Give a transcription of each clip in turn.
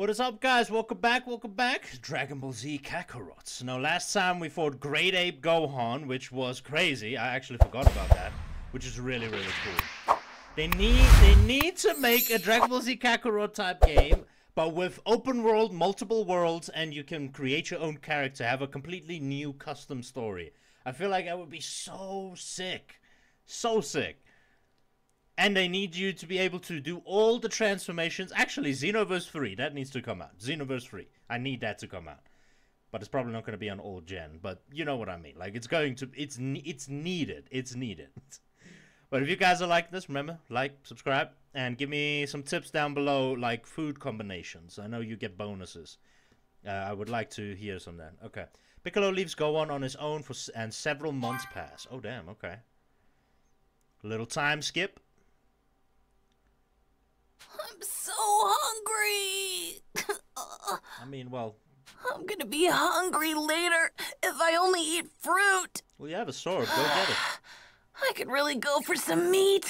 What is up, guys? Welcome back. Dragon Ball Z Kakarot. Now, last time we fought Great Ape Gohan, which was crazy. I actually forgot about that, which is really, really cool. They need to make a Dragon Ball Z Kakarot type game, but with open world, multiple worlds, and you can create your own character, have a completely new custom story. I feel like that would be so sick. So sick. And they need you to be able to do all the transformations. Actually, Xenoverse 3, that needs to come out. Xenoverse 3, I need that to come out. But it's probably not going to be on old gen. But you know what I mean. Like, it's needed. It's needed. But if you guys are liking this, remember, like, subscribe. And give me some tips down below, like food combinations. I know you get bonuses. I would like to hear some then. Okay. Piccolo leaves Gohan on his own and several months pass. Oh, damn, okay. Little time skip. I'm so hungry. I mean, well, I'm gonna be hungry later if I only eat fruit. Well, you have a sword. Go get it. I could really go for some meat.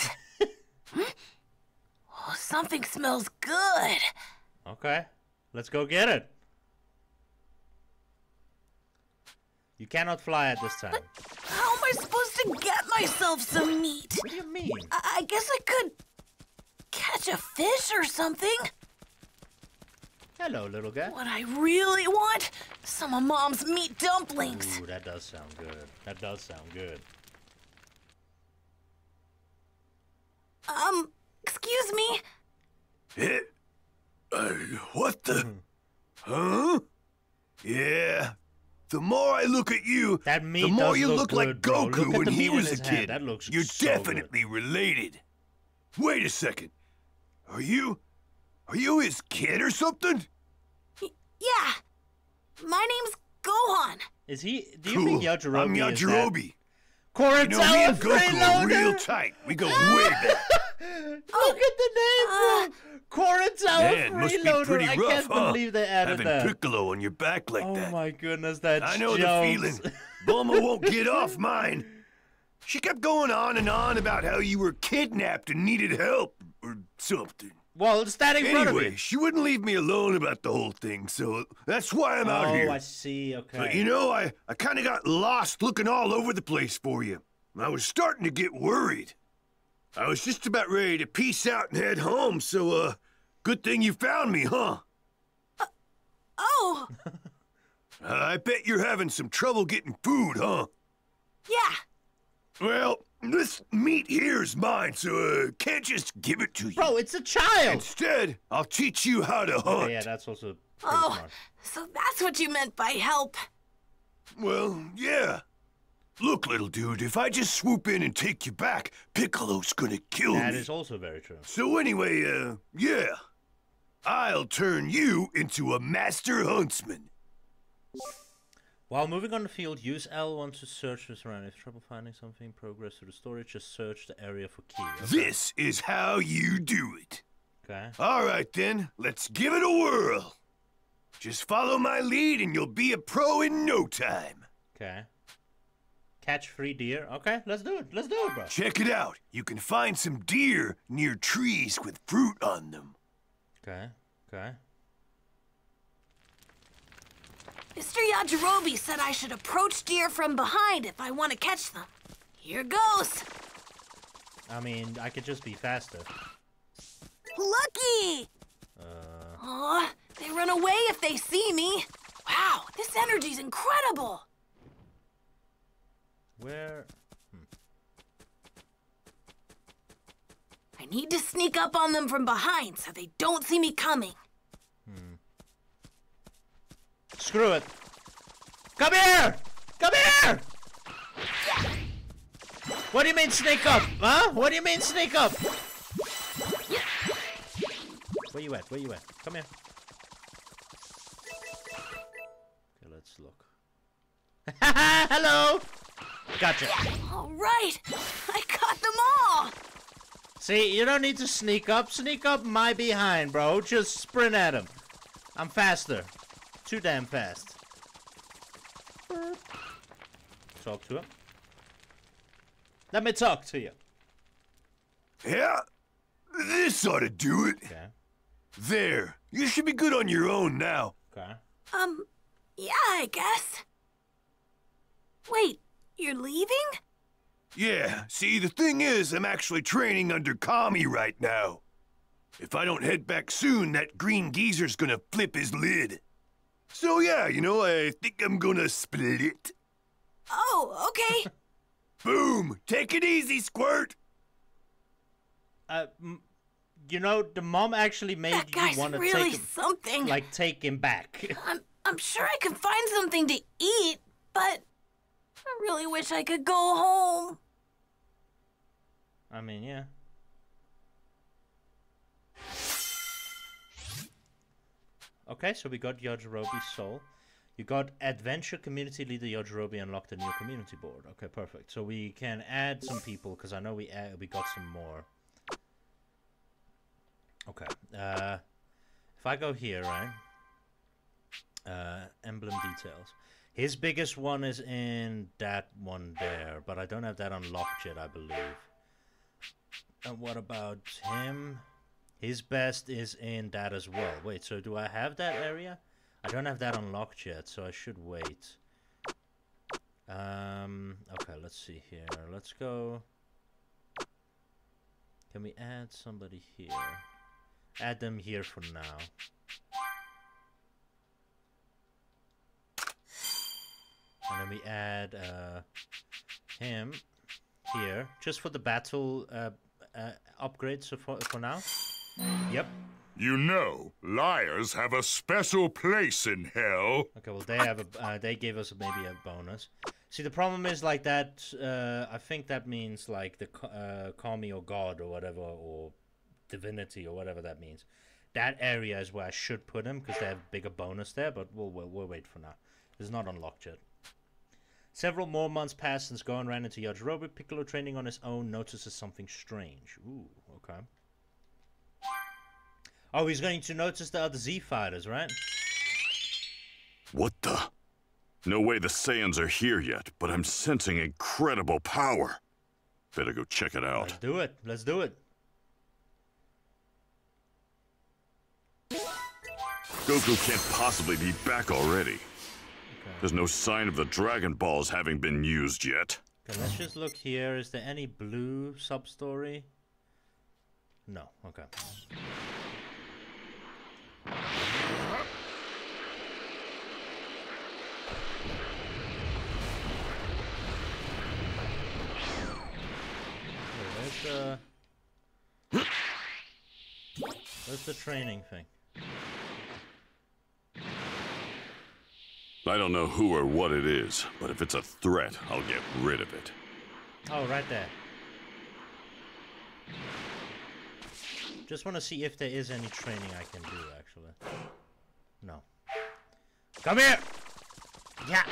Oh, something smells good. Okay, let's go get it. You cannot fly at this time. But how am I supposed to get myself some meat? What do you mean? I guess I could catch a fish or something. Hello, little guy. What I really want? Some of Mom's meat dumplings. Ooh, that does sound good. That does sound good. Excuse me? What the? Huh? Yeah. The more I look at you, that the more you look like Goku when he was a kid. That looks You're so definitely good. Related. Wait a second. Are you his kid or something? Yeah. My name's Gohan. Is he? Do you cool. think Yajirobe I'm Yajirobe. Corey, you know, me and Goku are real tight. We go way back. Look at the name, bro. Quarantower Freeloader. I can't believe they added Having that. Piccolo on your back like that. Oh my goodness, that's I know jokes. The feeling. Bulma won't get off mine. She kept going on and on about how you were kidnapped and needed help or something. Well, it's that in front of me. Anyway, she wouldn't leave me alone about the whole thing, so that's why I'm out here. Oh, I see. Okay. But you know, I kind of got lost looking all over the place for you. I was starting to get worried. I was just about ready to peace out and head home, so, good thing you found me, huh? Oh! I bet you're having some trouble getting food, huh? Yeah. Well, this meat here's mine, so, can't just give it to you. Bro, it's a child! Instead, I'll teach you how to hunt. Yeah, that's also Oh, smart. So that's what you meant by help. Well, yeah. Look, little dude, if I just swoop in and take you back, Piccolo's gonna kill me. That is also very true. So anyway, yeah. I'll turn you into a master huntsman. While moving on the field, use L1 to search for surroundings. If trouble finding something, progress to the storage, just search the area for key. Okay. This is how you do it. Okay. All right, then. Let's give it a whirl. Just follow my lead and you'll be a pro in no time. Okay. Catch 3 deer. Okay, let's do it. Let's do it, bro. Check it out. You can find some deer near trees with fruit on them. Okay, okay. Mr. Yajirobe said I should approach deer from behind if I want to catch them. Here goes. I mean, I could just be faster. Lucky! Aw, they run away if they see me. Wow, this energy's incredible. Where? I need to sneak up on them from behind so they don't see me coming. Screw it. Come here! Come here! Yeah. What do you mean sneak up? Huh? What do you mean sneak up? Yeah. Where you at? Where you at? Come here. Okay, let's look. Hello! Gotcha. Yeah, all right, I caught them all. See, you don't need to sneak up. Sneak up my behind, bro. Just sprint at him. I'm faster. Too damn fast. Talk to him. Let me talk to you. Yeah, this ought to do it. Okay. There. You should be good on your own now. Okay. Yeah, I guess. Wait, you're leaving? Yeah, see, the thing is, I'm actually training under Kami right now. If I don't head back soon, that green geezer's gonna flip his lid. So yeah, you know, I think I'm gonna split it. Oh, okay. Boom! Take it easy, Squirt! You know, the mom actually made you want to really take him back. I'm sure I can find something to eat, but I really wish I could go home. I mean, yeah. Okay, so we got Yajirobe's soul. You got Adventure Community Leader Yajirobe unlocked a new community board. Okay, perfect. So we can add some people, because I know we got some more. Okay. If I go here, right? Emblem details. His biggest one is in that one there, but I don't have that unlocked yet, I believe. And what about him? His best is in that as well. Wait, so do I have that area? I don't have that unlocked yet, so I should wait. Okay, let's see here. Let's go. Can we add somebody here? Add them here for now. And then we add him here, just for the battle upgrade. So for now. Yep. You know, liars have a special place in hell. Okay, well, they have a, they gave us maybe a bonus. See, the problem is like that. I think that means like the Kami or God or whatever, or divinity or whatever that means. That area is where I should put him because they have a bigger bonus there. But we'll wait for now. It's not unlocked yet. Several more months passed since Gohan ran into Yajirobe. Piccolo, training on his own, notices something strange. Ooh, okay. Oh, he's going to notice the other Z Fighters, right? What the? No way the Saiyans are here yet, but I'm sensing incredible power. Better go check it out. Let's do it. Let's do it. Goku can't possibly be back already. There's no sign of the Dragon Balls having been used yet. Okay, let's just look here. Is there any blue sub-story? No. Okay. Okay, where's the training thing? I don't know who or what it is, but if it's a threat, I'll get rid of it. Oh, right there. Just want to see if there is any training I can do, actually. No. Come here! Yeah!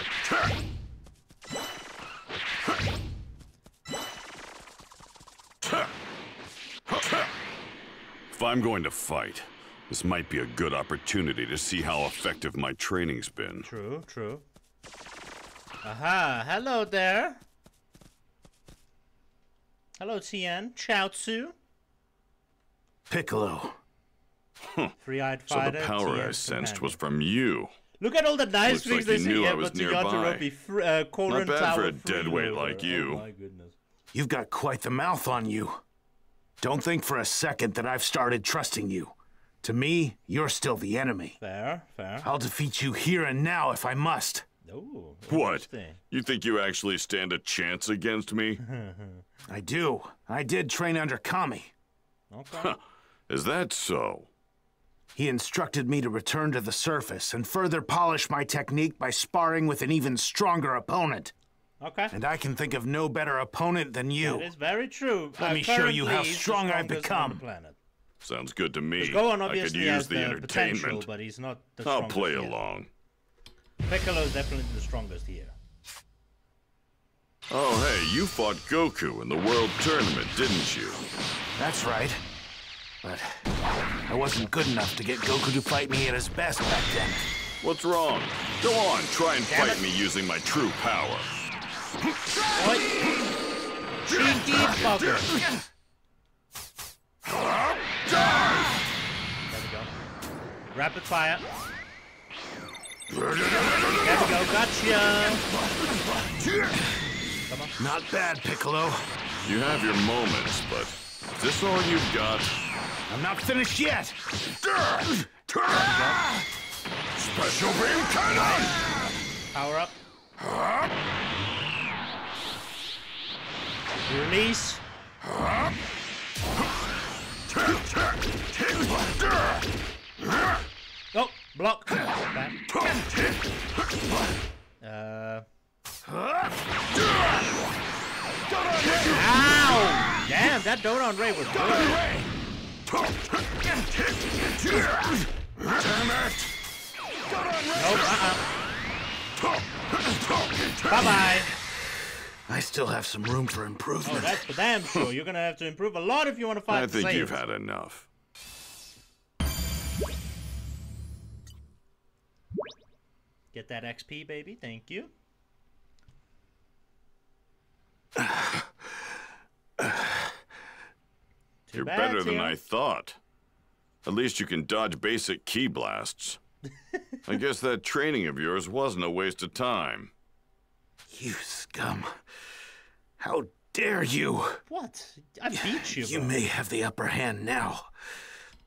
If I'm going to fight, this might be a good opportunity to see how effective my training's been. True, true. Aha, hello there. Hello, Tien. Chiaotzu. Piccolo. Huh. Three-eyed fighter. So the power Tien's I sensed companion was from you. Look at all the nice things they see here, but you got to be not bad for a deadweight like you. Oh, my goodness. You've got quite the mouth on you. Don't think for a second that I've started trusting you. To me, you're still the enemy. Fair, fair. I'll defeat you here and now if I must. Ooh, what? You think you actually stand a chance against me? I do. I did train under Kami. Okay. Huh. Is that so? He instructed me to return to the surface and further polish my technique by sparring with an even stronger opponent. Okay. And I can think of no better opponent than you. That is very true. Let me show you how strong I've become. Sounds good to me. Gohan obviously I could use the entertainment, but he's not the I'll play here. Along. Piccolo's definitely the strongest here. Oh, hey, you fought Goku in the World Tournament, didn't you? That's right. But I wasn't good enough to get Goku to fight me at his best back then. What's wrong? Go on, try and fight me using my true power. What? Cheeky fucker. There we go. Rapid fire. There we go, gotcha! Come on. Not bad, Piccolo. You have your moments, but is this all you've got? I'm not finished yet! Special beam cannon! Power up. Release. Oh, block. Ow! Damn, that Dodon Ray was good. Damn it! Bye-bye. I still have some room for improvement. Oh, that's for damn sure. You're gonna have to improve a lot if you want to fight. I think you've had enough. Get that XP, baby. Thank you. You're better than I thought. At least you can dodge basic ki blasts. I guess that training of yours wasn't a waste of time. You scum. How dare you? What? I beat you. You may have the upper hand now,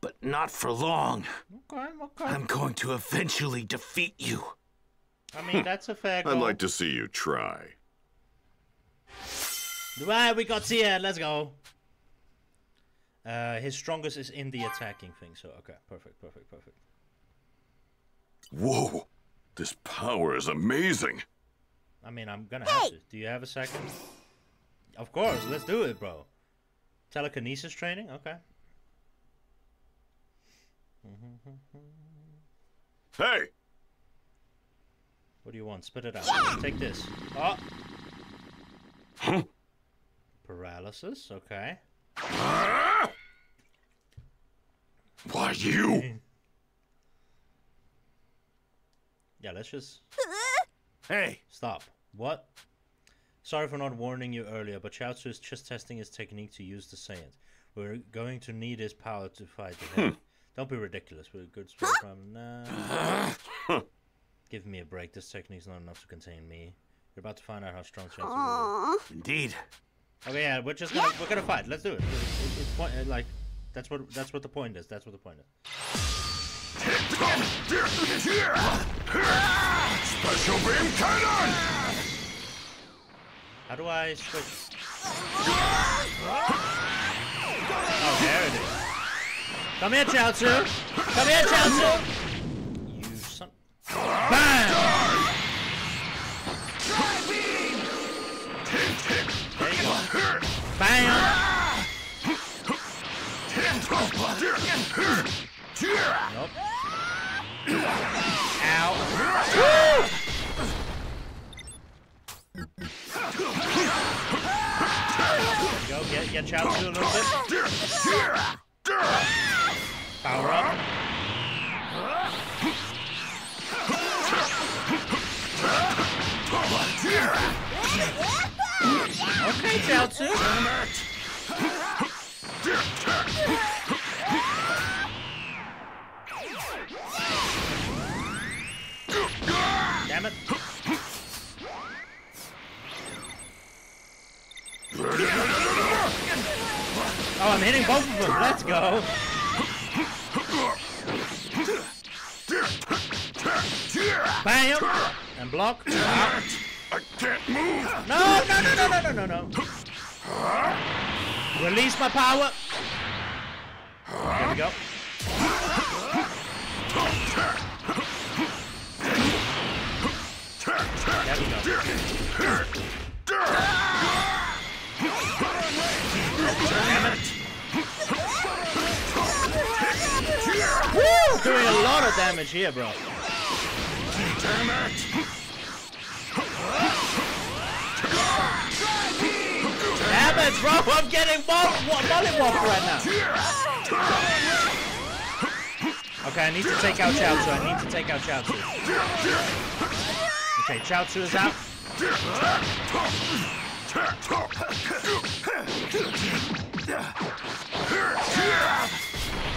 but not for long. Okay, okay. I'm going to eventually defeat you. I mean, that's a fair goal. I'd like to see you try. Right, we got Tien. Let's go. His strongest is in the attacking thing, so okay. Perfect, perfect, perfect. Whoa, this power is amazing. I mean, I'm gonna have to. Do you have a second? Of course, let's do it, bro. Telekinesis training? Okay. Hey! What do you want? Spit it out. Yeah. Take this. Oh! Huh? Paralysis? Okay. Why you? Yeah, let's just... Hey! Stop. What? Sorry for not warning you earlier, but Chiaotzu is just testing his technique to use the Saiyan. We're going to need his power to fight him. Don't be ridiculous. We're a good sport from now. Give me a break. This technique's not enough to contain me. You're about to find out how strong Chiaotzu is. Indeed. Okay, yeah, we're just gonna, we're gonna fight. Let's do it. It's point, like, that's what the point is. That's what the point is. Special beam cannon. How do I switch? Oh, there it is. Come here, Chiaotzu. Come here, Chiaotzu. You son. Bam! Bam! Nope. Ow. Woo! Go get Chiaotzu a little bit. Power up. Okay, Chiaotzu. Damn it. Oh, I'm hitting both of them. Let's go. Bam. And block. Out. I can't move! No! Release my power! There we go. There we go. Damn it! Woo! Doing a lot of damage here, bro. Damn it! Damn it, bro! I'm getting mollywopped right now. Okay, I need to take out Chiaotzu. I need to take out Chiaotzu. Okay, Chiaotzu is out.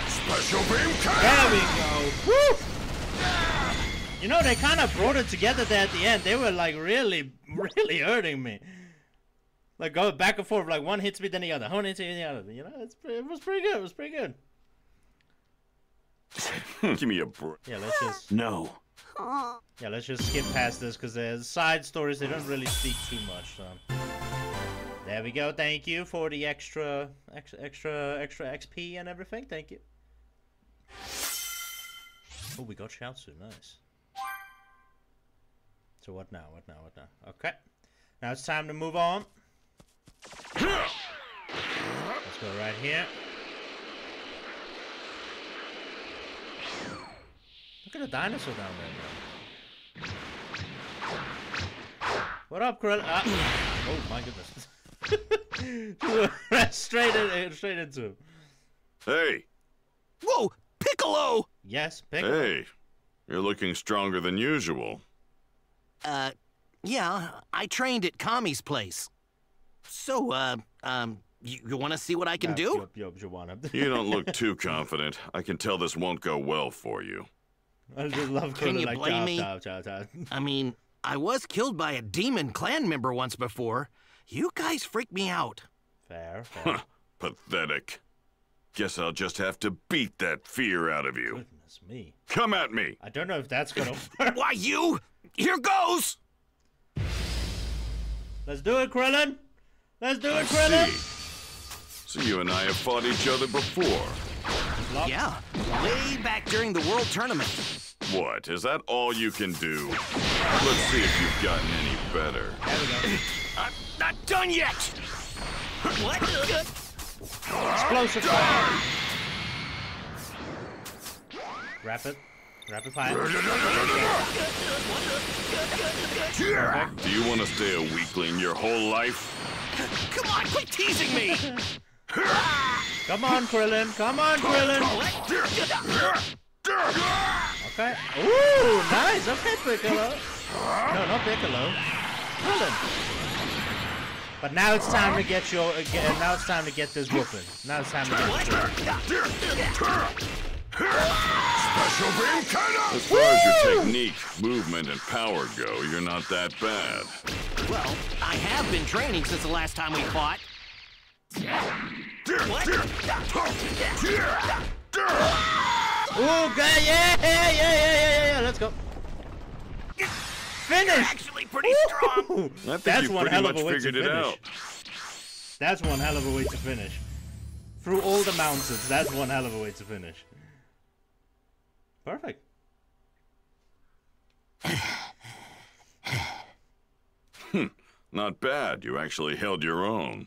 Special beam cannon. There we go. Woo! You know, they kind of brought it together there at the end. They were like really hurting me. Like go back and forth, like one hits me then the other, one hits me then the other. You know, it's pretty, it was pretty good. It was pretty good. Give me a break. Yeah, let's just no. Yeah, let's just skip past this because the side stories they don't really speak too much. So there we go. Thank you for the extra XP and everything. Thank you. Oh, we got Chiaotzu. Nice. So what now? What now? What now? Okay. Now it's time to move on. Let's go right here. Look at the dinosaur down there. What up, Krillin? Oh my goodness! straight into him. Hey! Whoa, Piccolo! Yes, Piccolo. Hey, you're looking stronger than usual. Yeah, I trained at Kami's place. So, you want to see what I can do? You don't look too confident. I can tell this won't go well for you. I just love can you like, blame me? I mean, I was killed by a demon clan member once before. You guys freaked me out. Fair. Pathetic. Guess I'll just have to beat that fear out of you. Goodness me. Come at me. I don't know if that's gonna work. Why you? Here goes. Let's do it, Krillin! Let's do it, Krillin! So you and I have fought each other before. Yeah, way back during the World Tournament. What, is that all you can do? Let's see if you've gotten any better. There we go. I'm not done yet! What? Explosive fire! Rapid fire. Do you want to stay a weakling your whole life? Come on, quit teasing me! Come on, Krillin! Come on, Krillin! Okay. Ooh, nice! Okay, Piccolo! No, not Piccolo. Krillin! But now it's time to get your... now it's time to get this whooping. Now it's time to get this whooping. Special beam cannon! As far as your technique, movement, and power go, you're not that bad. Well, I have been training since the last time we fought. What? Ooh, God, yeah, let's go. Finish! You're actually pretty strong. I think you pretty much figured it out. That's one hell of a way to finish. Through all the mountains, that's one hell of a way to finish. Perfect. Not bad. You actually held your own.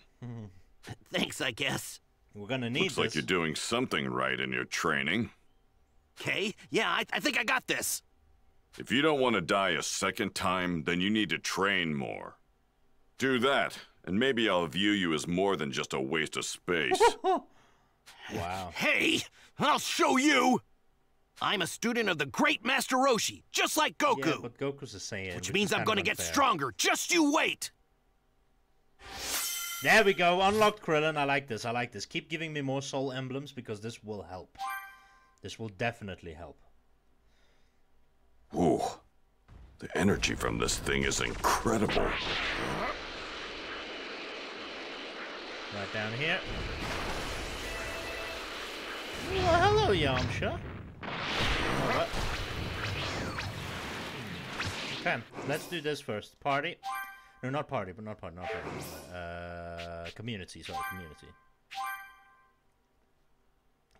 Thanks, I guess. We're gonna need this. Looks like you're doing something right in your training. Okay, yeah, I think I got this. If you don't want to die a second time, then you need to train more. Do that, and maybe I'll view you as more than just a waste of space. Wow. Hey, I'll show you! I'm a student of the great Master Roshi, just like Goku. Yeah, but Goku's a Saiyan. Which means I'm going to get stronger. Just you wait. There we go. Unlocked Krillin. I like this. I like this. Keep giving me more soul emblems because this will help. This will definitely help. Ooh. The energy from this thing is incredible. Right down here. Well, hello, Yamcha. Right. Okay, let's do this first. Party. No, not party, but not party. Community, sorry, community.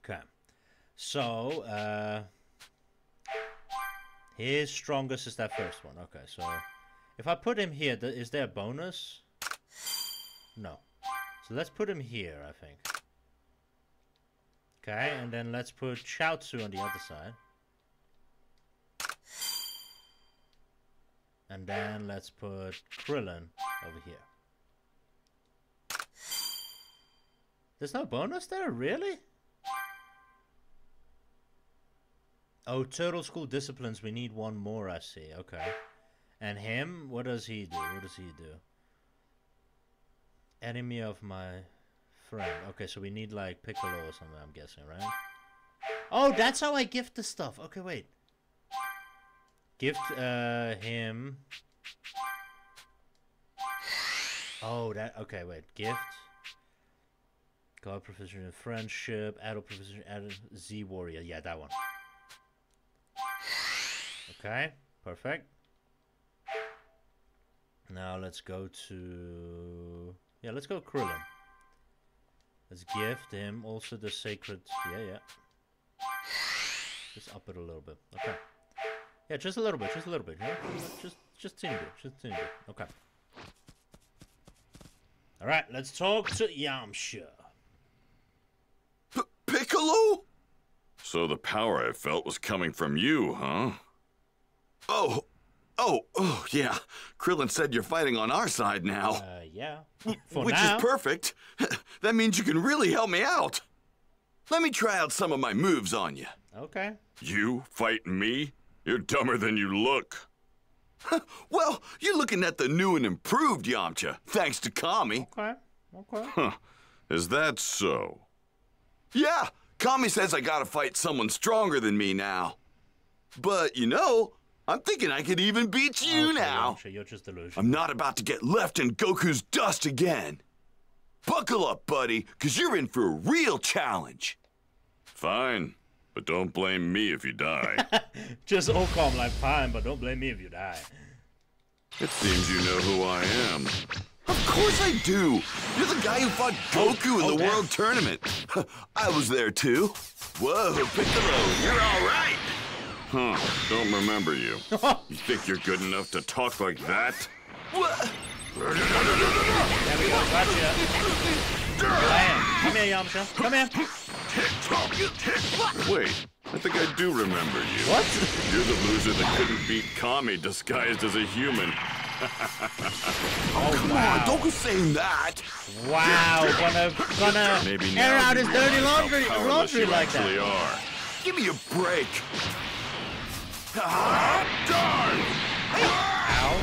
Okay. So, his strongest is that first one. Okay, so if I put him here, is there a bonus? No. So let's put him here, I think. Okay, and then let's put Chiaotzu on the other side. And then let's put Krillin over here. There's no bonus there, really? Oh, total school disciplines. We need one more, I see. Okay. And him? What does he do? What does he do? Enemy of my friend. Okay, so we need like Piccolo or something, I'm guessing, right? Oh, that's how I gift the stuff. Okay, wait. Gift him. Oh, that. Okay, wait. Gift. God, Professor in Friendship. Adult Professor. Z Warrior. Yeah, that one. Okay, perfect. Now let's go to. Yeah, let's go Krillin. Let's gift him also the sacred. Yeah, yeah. Just up it a little bit. Okay. Yeah, just a little bit. Just a little bit. Yeah? Just tingle. Just tingle. Okay. All right. Let's talk to Yamcha. Piccolo. So the power I felt was coming from you, huh? Oh, yeah. Krillin said you're fighting on our side now. Yeah. Which is perfect. That means you can really help me out. Let me try out some of my moves on you. Okay. You fight me? You're dumber than you look. Well, you're looking at the new and improved Yamcha, thanks to Kami. Okay. Huh. Is that so? Yeah. Kami says I gotta fight someone stronger than me now. But, you know, I'm thinking I could even beat you now. Yamcha, you're just delusional. I'm not about to get left in Goku's dust again. Buckle up, buddy, because you're in for a real challenge. Fine, but don't blame me if you die. Just all calm like, fine, but don't blame me if you die. It seems you know who I am. Of course I do. You're the guy who fought Goku in the World Tournament. I was there, too. Whoa, Piccolo, you're all right. Huh, don't remember you. You think you're good enough to talk like that? What? There we go, gotcha. Come here, Yamcha. Come here. Wait, I think I do remember you. What? You're the loser that couldn't beat Kami disguised as a human. Come on, don't be saying that. Wow, gonna air out his dirty laundry like that. Give me a break. Darn! Ow.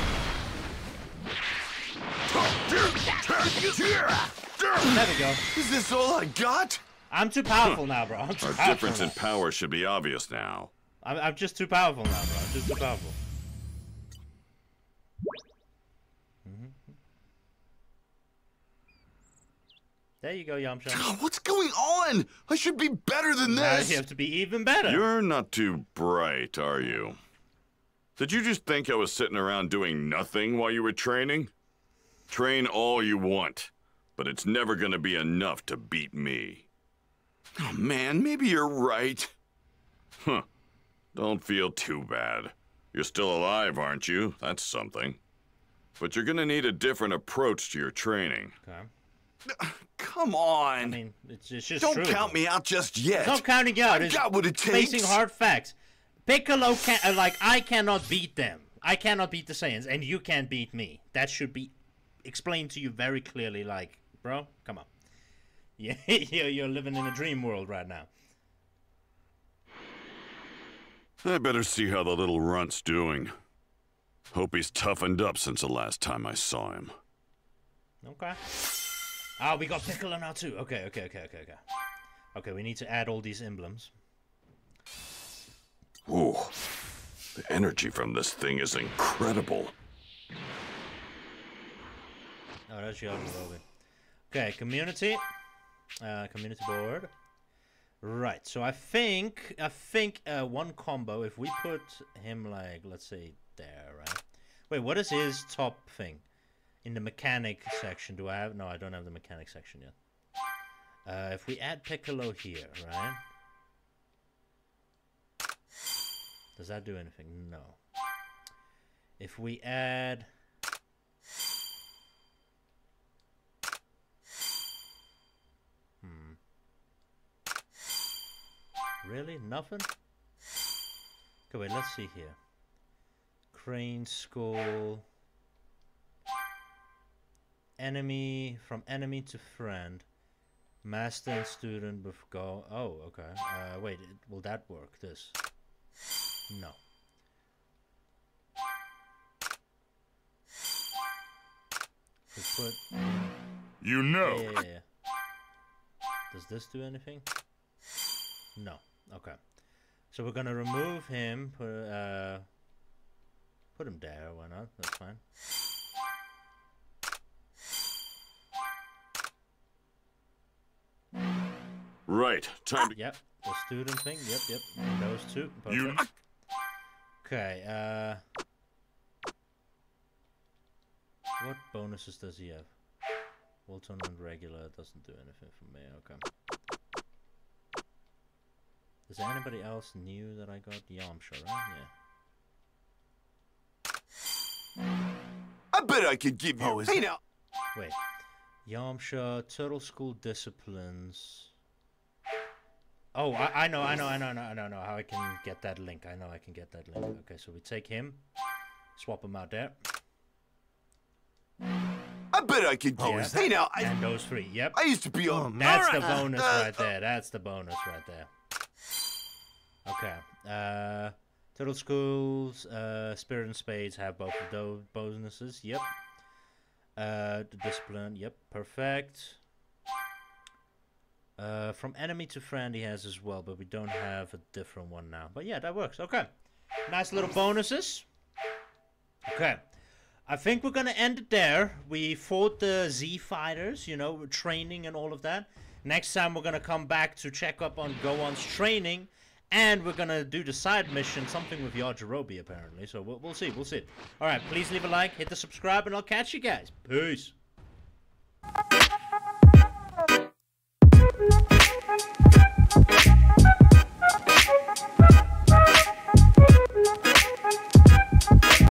There we go. Is this all I got? I'm too powerful now, bro. Our difference in power should be obvious now. I'm just too powerful now, bro. Just too powerful. There you go, Yamcha. God, what's going on? I should be better than this. You have to be even better. You're not too bright, are you? Did you just think I was sitting around doing nothing while you were training? Train all you want, but it's never going to be enough to beat me. Oh, man, maybe you're right. Huh. Don't feel too bad. You're still alive, aren't you? That's something. But you're going to need a different approach to your training. Okay. Come on. I mean, it's just don't true. Count me out just yet. It's not counting out. I got what it takes. Facing hard facts. Piccolo can't. I cannot beat them. I cannot beat the Saiyans, and you can't beat me. That should be explained to you very clearly. Like, bro, come on. Yeah, you're living in a dream world right now. I better see how the little runt's doing. Hope he's toughened up since the last time I saw him. Okay. Ah, we got Piccolo now too. Okay. Okay, we need to add all these emblems. Ooh, the energy from this thing is incredible. Oh, that's Yajirobe. Okay, community board. Right. So I think one combo. If we put him like, let's say there, right? Wait, what is his top thing? In the mechanic section, do I have? No, I don't have the mechanic section yet. If we add Piccolo here, right? Does that do anything? No. If we add... Really? Nothing? Okay, wait, let's see here. Crane Skull... Enemy, from enemy to friend. Master and student with go. Oh, okay. Wait, will that work? This? No. You know. Yeah. Does this do anything? No. Okay. So we're gonna remove him. Put Put him there, why not? That's fine. Right, time to... Yep, the student thing, yep. And those two. You... Okay, what bonuses does he have? Walton and regular doesn't do anything for me, okay. Is there anybody else new that I got? Yamcha, right? Yeah. I bet I could give you... Oh, hey now! Wait. Yamcha, Turtle School Disciplines... Oh, I know how I can get that link. Okay, so we take him, swap him out there. I bet I could do it. Hey, now I... And those three, yep. I used to be on... That's the bonus right there. That's the bonus right there. Okay. Turtle Schools, Spirit and Spades have both of those bonuses, yep. The Discipline, yep, perfect. From enemy to friend he has as well, but we don't have a different one now. But yeah, that works. Okay. Nice little bonuses. Okay. I think we're going to end it there. We fought the Z Fighters, you know, training and all of that. Next time we're going to come back to check up on Gohan's training. And we're going to do the side mission, something with Yajirobe apparently. So we'll see. Alright, please leave a like, hit the subscribe, and I'll catch you guys. Peace.